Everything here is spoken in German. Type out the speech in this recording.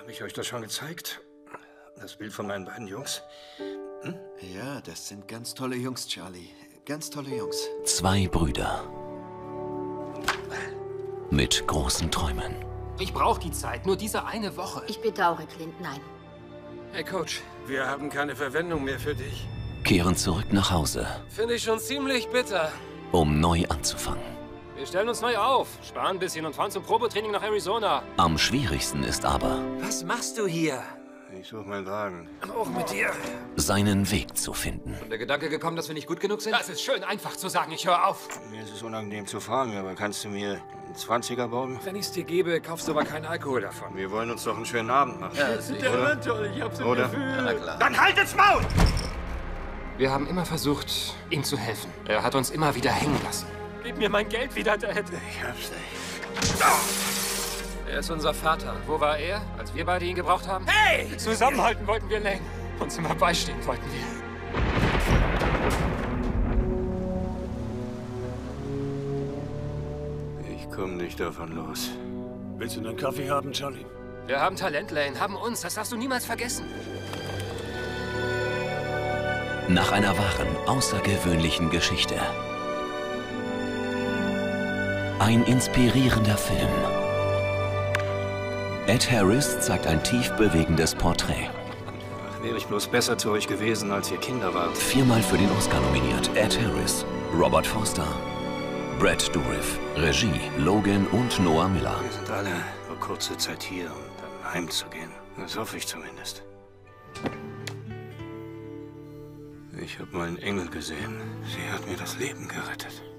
Habe ich euch das schon gezeigt? Das Bild von meinen beiden Jungs? Hm? Ja, das sind ganz tolle Jungs, Charlie. Ganz tolle Jungs. Zwei Brüder. Mit großen Träumen. Ich brauche die Zeit, nur diese eine Woche. Ich bedauere, Clint, nein. Hey, Coach, wir haben keine Verwendung mehr für dich. Kehren zurück nach Hause. Finde ich schon ziemlich bitter. Um neu anzufangen. Wir stellen uns neu auf, sparen ein bisschen und fahren zum Probetraining nach Arizona. Am schwierigsten ist aber... Was machst du hier? Ich suche meinen Wagen. Auch mit dir. Seinen Weg zu finden. Ist der Gedanke gekommen, dass wir nicht gut genug sind? Das ist schön einfach zu sagen, ich höre auf. Mir ist es unangenehm zu fahren, aber kannst du mir einen 20er bauen? Wenn ich es dir gebe, kaufst du aber keinen Alkohol davon. Wir wollen uns doch einen schönen Abend machen. Ja, sicher. Natürlich, ich hab's im Gefühl. Na klar. Dann haltet's Maul! Wir haben immer versucht, ihm zu helfen. Er hat uns immer wieder hängen lassen. Gib mir mein Geld wieder, Dad. Ich hab's nicht. Oh. Er ist unser Vater. Wo war er, als wir beide ihn gebraucht haben? Hey! Zusammenhalten wollten wir länger. Uns immer beistehen wollten wir. Ich komme nicht davon los. Willst du einen Kaffee haben, Charlie? Wir haben Talent, Lane. Haben uns. Das darfst du niemals vergessen. Nach einer wahren, außergewöhnlichen Geschichte. Ein inspirierender Film. Ed Harris zeigt ein tief bewegendes Porträt. Wäre ich bloß besser zu euch gewesen, als ihr Kinder wart. 4-mal für den Oscar nominiert. Ed Harris, Robert Forster, Brad Dourif, Regie, Logan und Noah Miller. Wir sind alle nur kurze Zeit hier, um dann heimzugehen. Das hoffe ich zumindest. Ich habe meinen Engel gesehen. Sie hat mir das Leben gerettet.